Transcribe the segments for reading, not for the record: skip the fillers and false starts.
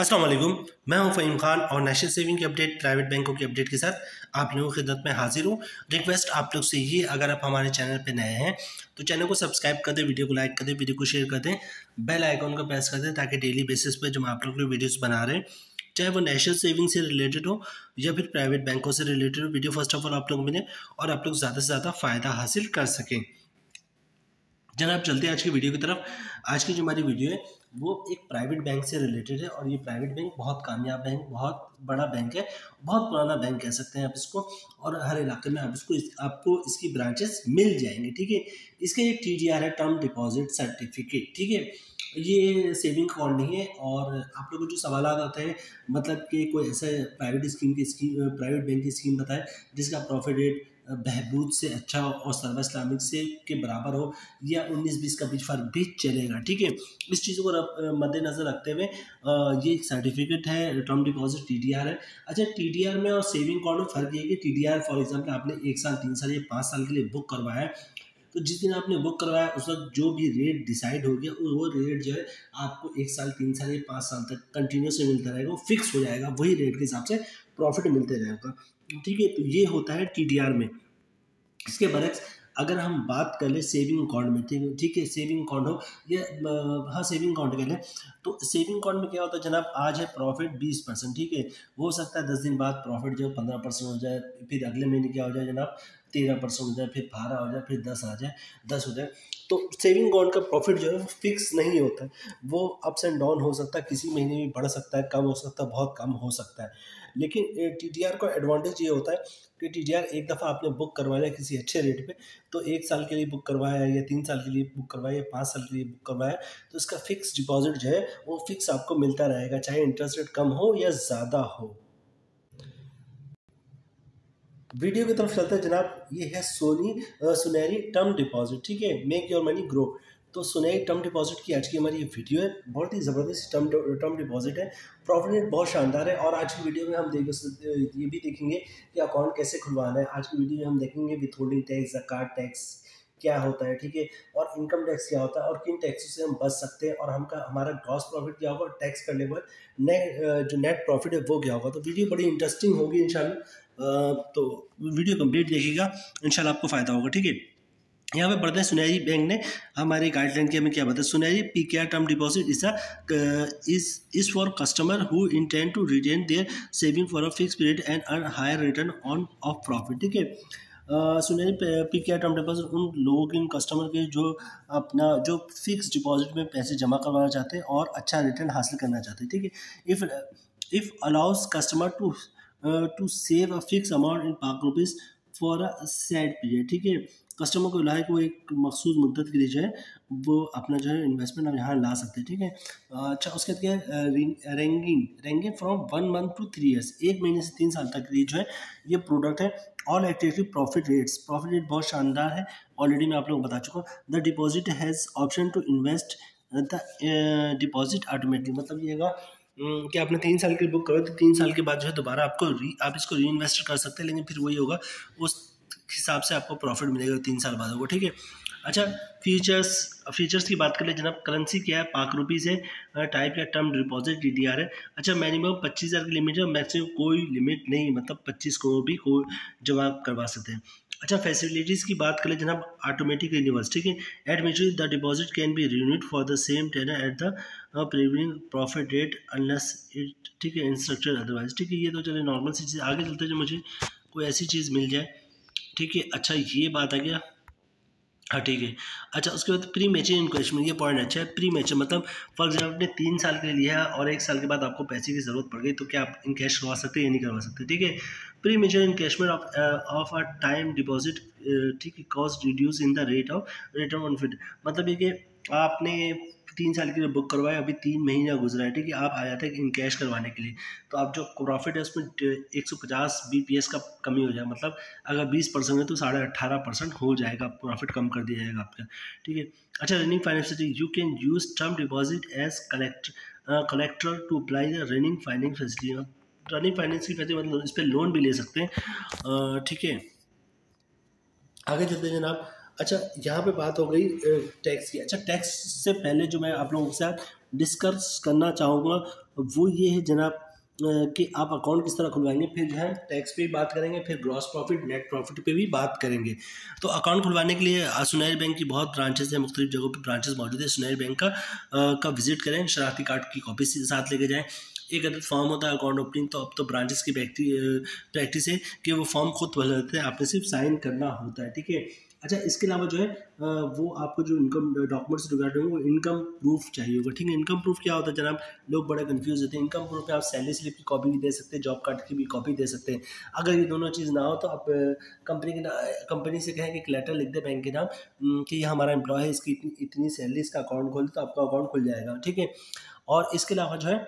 अस्सलाम वालेकुम, मैं हूं फहीम खान और नेशनल सेविंग की अपडेट, प्राइवेट बैंकों की अपडेट के साथ आप लोगों की खिदमत में हाजिर हूं। रिक्वेस्ट आप लोग से ये, अगर आप हमारे चैनल पे नए हैं तो चैनल को सब्सक्राइब कर दें, वीडियो को लाइक कर दें, वीडियो को शेयर कर दें, बेल आइकॉन को प्रेस कर दें ताकि डेली बेसिस पे जो हम आप लोग के लिए वीडियोज़ बना रहे हैं, चाहे वो नेशनल सेविंग से रिलेटेड हो या फिर प्राइवेट बैंकों से रिलेटेड हो, वीडियो फर्स्ट ऑफ ऑल आप लोग मिले और आप लोग ज़्यादा से ज़्यादा फ़ायदा हासिल कर सकें। जनाब चलते हैं आज की वीडियो की तरफ। आज की जो हमारी वीडियो है वो एक प्राइवेट बैंक से रिलेटेड है और ये प्राइवेट बैंक बहुत कामयाब बैंक, बहुत बड़ा बैंक है, बहुत पुराना बैंक कह सकते हैं आप इसको, और हर इलाके में आप इसको आपको इसकी ब्रांचेस मिल जाएंगे। ठीक है, इसके एक TDR है, टर्म डिपॉजिट सर्टिफिकेट। ठीक है, ये सेविंग अकाउंट नहीं है। और आप लोगों को जो सवाल आते हैं, मतलब कि कोई ऐसा प्राइवेट प्राइवेट बैंक की स्कीम बताएं जिसका प्रॉफिट रेट बहबूद से अच्छा हो और सर्वा इस्लामिक से के बराबर हो या 19-20 का बीच फर्क भी चलेगा। ठीक है, इस चीज़ को मद्देनज़र रखते हुए ये एक सर्टिफिकेट है, टर्म डिपॉजिट TDR है। अच्छा, TDR में और सेविंग अकाउंट में फ़र्क ये है कि TDR फॉर एग्जांपल आपने 1 साल 3 साल या 5 साल के लिए बुक करवाया, तो जिस दिन आपने बुक करवाया उस वक्त जो भी रेट डिसाइड हो गया वो रेट जो है आपको 1 साल 3 साल या 5 साल तक कंटिन्यूस मिलता रहेगा, वो फिक्स हो जाएगा, वही रेट के हिसाब से प्रॉफिट मिलते रहेगा। ठीक है, तो ये होता है TDR में। इसके बरक्स अगर हम बात कर लें सेविंग अकाउंट में, ठीक है, सेविंग अकाउंट हो या हाँ सेविंग अकाउंट कह लें, तो सेविंग अकाउंट में क्या होता है जनाब, आज है प्रॉफिट 20%। ठीक है, हो सकता है 10 दिन बाद प्रॉफिट जो 15% हो जाए, फिर अगले महीने क्या हो जाए जनाब 13% हो जाए, फिर 12 हो जाए, फिर 10 हो जाए। तो सेविंग अकाउंट का प्रॉफिट जो है फिक्स नहीं होता है, वो अप्स एंड डाउन हो सकता है, किसी महीने भी बढ़ सकता है, कम हो सकता है, बहुत कम हो सकता है। लेकिन TDR का एडवांटेज ये होता है कि TDR एक दफ़ा आपने बुक करवाया किसी अच्छे रेट पे, तो 1 साल के लिए बुक करवाया या 3 साल के लिए बुक करवाया या 5 साल के लिए बुक करवाया, तो इसका फिक्स डिपॉजिट जो है वो फिक्स आपको मिलता रहेगा, चाहे इंटरेस्ट रेट कम हो या ज़्यादा हो। वीडियो की तरफ चलते हैं जनाब। ये है सुनहरी टर्म डिपॉजिट। ठीक है, मेक योर मनी ग्रो। तो सुनहरी टर्म डिपॉजिट की आज की हमारी ये वीडियो है, बहुत ही ज़बरदस्त टर्म डिपॉजिट है, प्रॉफिट रेट बहुत शानदार है। और आज की वीडियो में हम ये भी देखेंगे कि अकाउंट कैसे खुलवाना है। आज की वीडियो में हम देखेंगे विथहोल्डिंग टैक्स, ज़कात टैक्स क्या होता है, ठीक है, और इनकम टैक्स क्या होता है और किन टैक्सों से हम बच सकते हैं, और हमारा ग्रॉस प्रॉफिट क्या होगा, टैक्स करने के बाद नेट प्रॉफिट है वो क्या होगा। तो वीडियो बड़ी इंटरेस्टिंग होगी इंशाल्लाह, तो वीडियो कंप्लीट देखिएगा, इंशाल्लाह आपको फ़ायदा होगा। ठीक है, यहाँ पे पढ़ते हैं सुनहरी बैंक ने हमारे गाइडलाइन के हमें क्या बताया। Sunehri PKR term deposit is for customer who intend to retain their saving for a fix period and earn higher return on of profit. ठीक है, सुनहरी PKR टर्म डिपॉजिट उन लोगों के, उन कस्टमर के जो अपना जो फिक्स डिपॉजिट में पैसे जमा करवाना चाहते हैं और अच्छा रिटर्न हासिल करना चाहते हैं। ठीक है, if allows customer to save a fix amount in ₹5 for a set period. ठीक है, कस्टमर को लाए को एक मखसूस मुद्दत के लिए जो है वो अपना जो है इन्वेस्टमेंट आप यहाँ ला सकते हैं। ठीक है, अच्छा, उसके बाद क्या है, ranking from 1 month to 3 years, 1 महीने से 3 साल तक के लिए जो है ये प्रोडक्ट है। ऑल एक्टिविटी प्रॉफिट रेट बहुत शानदार है, ऑलरेडी मैं आप लोगों को बता चुका हूँ। The deposit has option to invest the deposit automatically, मतलब ये होगा कि आपने 3 साल के बुक करो तो 3 साल के बाद जो है दोबारा आपको आप इसको रीइन्वेस्ट कर सकते हैं, लेकिन फिर वही होगा, उस हिसाब से आपको प्रॉफिट मिलेगा 3 साल बाद होगा। ठीक है, अच्छा, फीचर्स की बात कर ले जनाब। करेंसी क्या है, ₹5 है, टाइप या टर्म डिपॉजिट TDR है। अच्छा, मिनिमम 25,000 की लिमिट है, मैक्सिमम कोई लिमिट नहीं, मतलब 25 को भी को जवाब करवा सकते हैं। अच्छा, फैसिलिटीज़ की बात करें जनाब, ऑटोमेटिक रिन्यूअल्स। ठीक है, at maturity the deposit can be renewed for the same tenor at the previous profit rate unless it, ठीक है, इंस्ट्रक्चर अदरवाइज। ठीक है, ये तो चले नॉर्मल सी चीज़। आगे चलते जो मुझे कोई ऐसी चीज़ मिल जाए, ठीक है। अच्छा, ये बात आ गया, हाँ ठीक है। अच्छा, उसके बाद प्री मैच्योर इन्वेस्टमेंट, ये पॉइंट अच्छा है। प्री मैच्योर मतलब फॉर एग्जाम्पल आपने 3 साल के लिए लिया और 1 साल के बाद आपको पैसे की ज़रूरत पड़ गई, तो क्या आप इनकैश करवा सकते हैं या नहीं करवा सकते। ठीक है, premature encashment of a time deposit, ठीक है, cost reduce in the rate of return on fit, मतलब ये कि आपने 3 साल के लिए बुक करवाया, अभी 3 महीना गुजरा है, ठीक है, आप आ जाते हैं इन कैश करवाने के लिए, तो आप जो प्रॉफिट है उसमें 150 BPS का कमी हो जाए, मतलब अगर 20% है तो 18.5% हो जाएगा, प्रॉफिट कम कर दिया जाएगा आपका। ठीक है, अच्छा, running financial, you can use term deposit as collector to apply the running finance facility, running finance की फैसिलिटी मतलब इस पर लोन भी ले सकते हैं। ठीक है, आगे चलते हैं जनाब। अच्छा, यहाँ पे बात हो गई टैक्स की। अच्छा, टैक्स से पहले जो मैं आप लोगों के साथ डिस्कस करना चाहूँगा वो ये है जनाब कि आप अकाउंट किस तरह खुलवाएंगे, फिर जो है टैक्स पे भी बात करेंगे, फिर ग्रॉस प्रॉफिट नेट प्रॉफिट पे भी बात करेंगे। तो अकाउंट खुलवाने के लिए सुनहरी बैंक की बहुत ब्रांचेस हैं, मुख्तलिफ जगहों पर ब्रांचेस मौजूद है। सुनहरी बैंक का विजिट करें, शरारती कार्ड की कॉपी साथ लेके जाएँ। एक अदद फॉर्म होता है अकाउंट ओपनिंग, तो अब तो ब्रांचेस की प्रैक्टिस है कि वो फॉर्म खुद भर देते हैं, आपने सिर्फ साइन करना होता है, ठीक है। अच्छा, इसके अलावा जो है वो आपको जो इनकम डॉक्यूमेंट्स रिगार्ड होंगे वो इनकम प्रूफ चाहिए होगा, ठीक है। इनकम प्रूफ क्या होता है जनाब, लोग बड़े कंफ्यूज होते हैं। इनकम प्रूफ में आप सैलरी स्लिप की कॉपी भी दे सकते हैं, जॉब कार्ड की भी कॉपी दे सकते हैं। अगर ये दोनों चीज़ ना हो तो आप कंपनी से कहें कि एक लेटर लिख दे बैंक के नाम कि यह हमारा एम्प्लॉय है, इसकी इतनी सैलरी, इसका अकाउंट खोल, तो आपका अकाउंट खुल जाएगा, ठीक है। और इसके अलावा जो है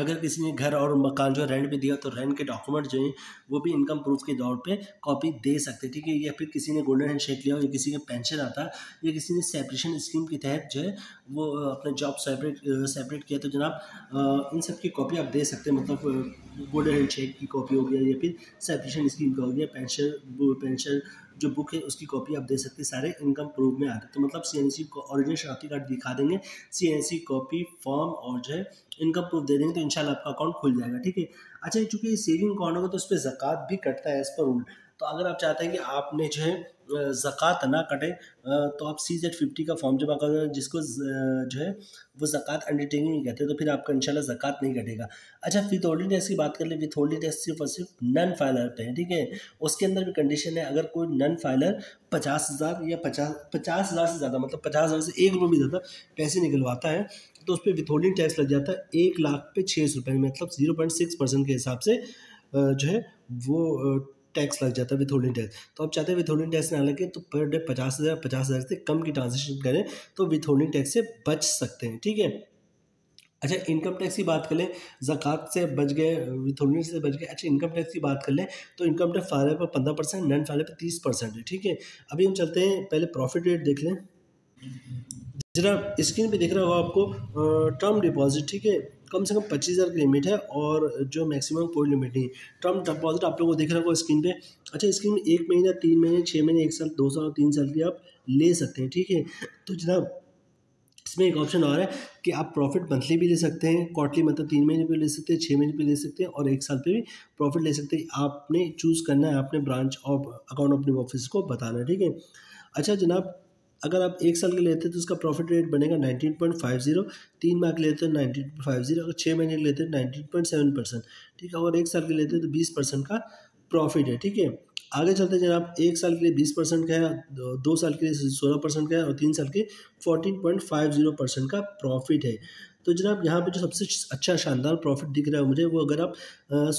अगर किसी ने घर और मकान जो रेंट पे दिया तो रेंट के डॉक्यूमेंट जो हैं वो भी इनकम प्रूफ के दौर पे कॉपी दे सकते हैं, ठीक है। या फिर किसी ने गोल्डन हैंड शेक लिया हो, या किसी के पेंशन आता है, या किसी ने सेपरेशन स्कीम के तहत जो है वो अपने जॉब सेपरेट किया, तो जनाब इन सब की कॉपी आप दे सकते हैं। मतलब गोल्डन हैंड शेक की कॉपी हो गया, या फिर सेपरेशन स्कीम का हो गया, पेंशन जो बुक है उसकी कॉपी आप दे सकते हैं, सारे इनकम प्रूफ में आते। तो मतलब CNC ओरिजिनल शरारती कार्ड दिखा देंगे, CNC कॉपी फॉर्म और जो है इनकम प्रूफ दे देंगे, तो इंशाल्लाह आपका अकाउंट खुल जाएगा, ठीक है। अच्छा, चूँकि सेविंग अकाउंट होगा तो उस पर ज़कात भी कटता है एज़ पर रूल। तो अगर आप चाहते हैं कि आपने जो है ज़कात ना कटे तो आप CZ50 का फॉर्म जमा कर, जिसको जो है वो ज़कात अंडरटेकिंग कहते हैं, तो फिर आपका इंशाल्लाह ज़कात नहीं कटेगा। अच्छा, विथ होल्डिंग टैक्स की बात कर ले, विथ होल्डिंग टैक्स सिर्फ और सिर्फ नन फाइलर पे है, ठीक है। उसके अंदर भी कंडीशन है, अगर कोई नन फाइलर 50,000 या 50,000 से ज़्यादा, मतलब 50,000 से 1 रुपये भी ज़्यादा पैसे निकलवाता है तो उस पर विथ होल्डिंग टैक्स लग जाता है 1,06,000 रुपये, मतलब 0.6% के हिसाब से जो है वो टैक्स लग जाता है विथ होल्डिंग टैक्स। तो आप चाहते हैं विथ होल्डिंग टैक्स ना लगे तो पर डे 50,000 से कम की ट्रांजेक्शन करें तो विथ होल्डिंग टैक्स से बच सकते हैं, ठीक है। अच्छा, इनकम टैक्स की बात कर लें, ज़कात से बच गए, विथ होल्डिंग से बच गए। अच्छा, इनकम टैक्स की बात कर लें तो इनकम टैक्स फाइलर पर 15%, नॉन फाइलर पर 30% है, ठीक है। अभी हम चलते हैं, पहले प्रॉफिट रेट देख लें जनाब। स्क्रीन पे दिख रहा होगा आपको टर्म डिपॉजिट, ठीक है, कम से कम 25,000 की लिमिट है और जो मैक्सिमम कोई लिमिट नहीं है। टर्म डिपॉजिट आप लोगों को दिख रहा होगा स्क्रीन पे। अच्छा, स्क्रीन में 1 महीना, 3 महीने, 6 महीने, 1 साल, 2 साल, 3 साल की आप ले सकते हैं, ठीक है। तो जनाब इसमें एक ऑप्शन और है कि आप प्रॉफिट मंथली भी ले सकते हैं, क्वार्टरली, मतलब 3 महीने पे ले सकते हैं, 6 महीने पे ले सकते हैं और 1 साल पे भी प्रॉफिट ले सकते हैं। आपने चूज़ करना है, आपने branch of account opening office को बताना है, ठीक है। अच्छा जनाब, अगर आप 1 साल के लेते हैं तो उसका प्रॉफिट रेट बनेगा 19.50, 3 माह के लेते हैं 19.50, अगर 6 महीने के लेते हैं 19.7%, ठीक है, और 1 साल के लेते हैं तो 20% का प्रॉफिट है, ठीक है। आगे चलते हैं जनाब, 1 साल के लिए 20% का है, 2 साल के लिए 16% का है और 3 साल के 14.50% का प्रॉफिट है। तो जनाब यहाँ पे जो सबसे अच्छा शानदार प्रॉफिट दिख रहा है मुझे वो अगर आप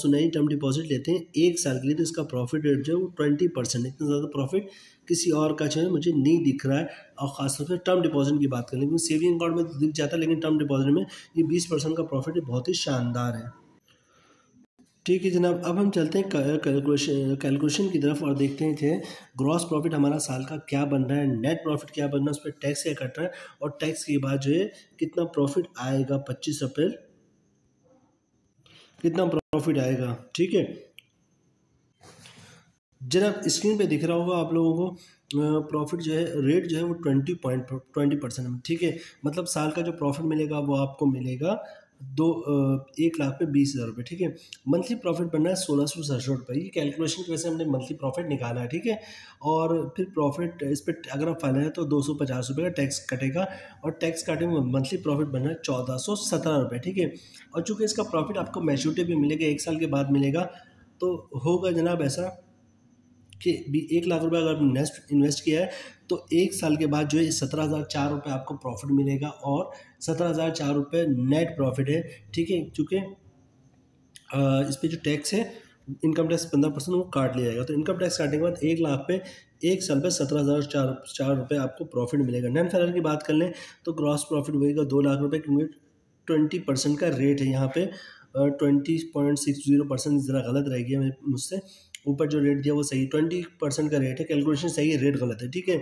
सुनहरी टर्म डिपॉजिट लेते हैं 1 साल के लिए तो इसका प्रॉफिट रेट जो है वो 20% है। इतना ज़्यादा प्रॉफिट किसी और का जो है मुझे नहीं दिख रहा है, और ख़ासतौर पर टर्म डिपॉजिट की बात करें क्योंकि सेविंग अकाउंट में तो दिख जाता है, लेकिन टर्म डिपॉजिट में ये 20% का प्रॉफिट बहुत ही शानदार है, ठीक है जनाब। अब हम चलते हैं कैलकुलेशन की तरफ और देखते हैं कि ग्रॉस प्रॉफिट हमारा साल का क्या बन रहा है, नेट प्रॉफिट क्या बन रहा है, उस पर टैक्स क्या कट रहा है और टैक्स के बाद जो है कितना प्रॉफिट आएगा, 25 अप्रैल कितना प्रॉफिट आएगा, ठीक है जनाब। स्क्रीन पे दिख रहा होगा आप लोगों को प्रॉफिट जो है रेट जो है वो 20.20%, ठीक है। मतलब साल का जो प्रॉफिट मिलेगा वो आपको मिलेगा 1,20,000 रुपये, ठीक है। मंथली प्रॉफिट बनना है 1,667 रुपये। ये कैलकुलेशन की वजह से हमने मंथली प्रॉफिट निकाला है, ठीक है। और फिर प्रॉफिट इस पर अगर आप फाइल है तो 250 रुपये का टैक्स कटेगा और टैक्स काटे में मंथली प्रॉफिट बनना है 1,417 रुपये, ठीक है। और चूँकि इसका प्रॉफिट आपको मैच्योरिटी भी मिलेगा, 1 साल के बाद मिलेगा, तो होगा जनाब ऐसा कि 1,00,000 रुपये अगर आपने इन्वेस्ट किया है तो 1 साल के बाद जो है 17,004 रुपये आपको प्रॉफिट मिलेगा और 17,004 रुपये नेट प्रॉफिट है, ठीक है। चूँकि इस पर जो टैक्स है इनकम टैक्स 15% वो काट लिया जाएगा, तो इनकम टैक्स काटने के बाद 1 लाख पे 1 साल पे 17,004 रुपये आपको प्रॉफिट मिलेगा। नॉन फाइलर की बात कर लें तो ग्रॉस प्रॉफिट होगा 2 लाख रुपये, क्योंकि 20% का रेट है यहाँ पे, 20.60% ज़रा गलत रह गया मुझसे, ऊपर जो रेट दिया वो सही 20% का रेट है, कैलकुलेशन सही है, रेट गलत है, ठीक है।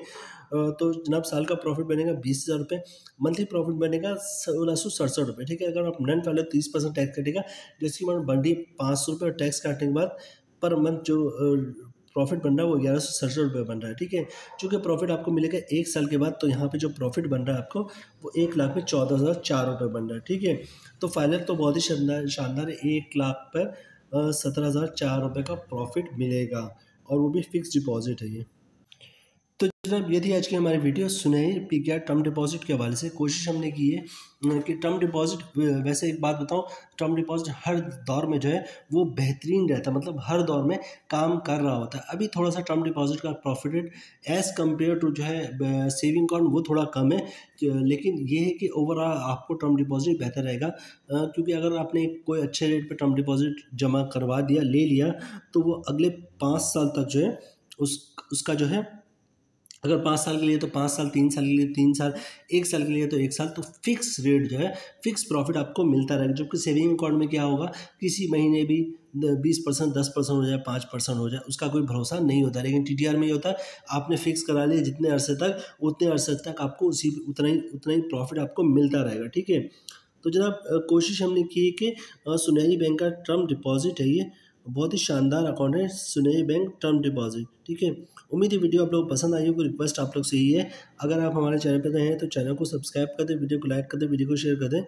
तो जनाब साल का प्रॉफिट बनेगा 20,000 रुपये, मंथली प्रॉफिट बनेगा 1,667 रुपये, ठीक है। अगर आप नन फाइलर 30% टैक्स कटेगा, जिसकी मान बन रही 500 रुपये और टैक्स काटने के बाद पर मंथ जो प्रॉफिट बन रहा है वो 1167 रुपये बन रहा है, ठीक है। चूँकि प्रॉफिट आपको मिलेगा एक साल के बाद, तो यहाँ पे जो प्रॉफिट बन रहा है आपको वो 1,14,004 रुपये बन रहा है, ठीक है। तो फाइनल तो बहुत ही शानदार 1,17,004 रुपये का प्रॉफिट मिलेगा, और वो भी फिक्स डिपॉजिट है ये। तो जनाब ये थी आज की हमारी वीडियो सुनहरी P K R term deposit के हवाले से। कोशिश हमने की है कि टर्म डिपॉजिट, वैसे एक बात बताऊं, टर्म डिपॉजिट हर दौर में जो है वो बेहतरीन रहता है, मतलब हर दौर में काम कर रहा होता है। अभी थोड़ा सा टर्म डिपॉजिट का profit rate as compare to जो है सेविंग अकाउंट वो थोड़ा कम है, लेकिन ये है कि ओवरऑल आपको टर्म डिपॉजिट बेहतर रहेगा, क्योंकि अगर आपने कोई अच्छे रेट पर टर्म डिपॉजिट जमा करवा दिया, ले लिया, तो वो अगले 5 साल तक जो है उसका जो है, अगर 5 साल के लिए तो 5 साल, 3 साल के लिए 3 साल, 1 साल के लिए तो 1 साल, तो फिक्स रेट जो है, फिक्स प्रॉफिट आपको मिलता रहेगा। जबकि सेविंग अकाउंट में क्या होगा, किसी महीने भी 20%, 10% हो जाए, 5% हो जाए, उसका कोई भरोसा नहीं होता। लेकिन TTR में ये होता है, आपने फिक्स करा लिया जितने अरसे तक, उतने अरसे तक आपको उतना ही प्रॉफिट आपको मिलता रहेगा, ठीक है। तो जनाब कोशिश हमने की कि सुनहरी बैंक का टर्म डिपॉजिट है ये, बहुत ही शानदार अकाउंट है सुनहरी बैंक टर्म डिपॉजिट, ठीक है। उम्मीद है वीडियो आप लोग पसंद आई होगी। रिक्वेस्ट आप लोग से ही है, अगर आप हमारे चैनल पर नए हैं तो चैनल को सब्सक्राइब कर दें, वीडियो को लाइक कर दें, वीडियो को शेयर कर दें,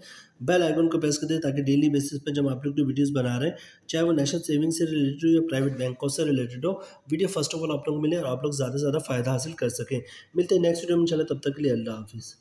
बेल आइकन को प्रेस कर दें, ताकि डेली बेसिस पर जब आप लोग जो वीडियोस बना रहे हैं, चाहे वो नेशनल सेविंग से रिलेटेड हो या प्राइवेट बैंकों से रिलेटेड हो, वीडियो फर्स्ट ऑफ ऑल आप लोग को मिले और आप लोग ज़्यादा से ज़्यादा फ़ायदा हासिल कर सकें। मिलते हैं नेक्स्ट वीडियो में, चले तब तक के लिए अल्लाह हाफिज़।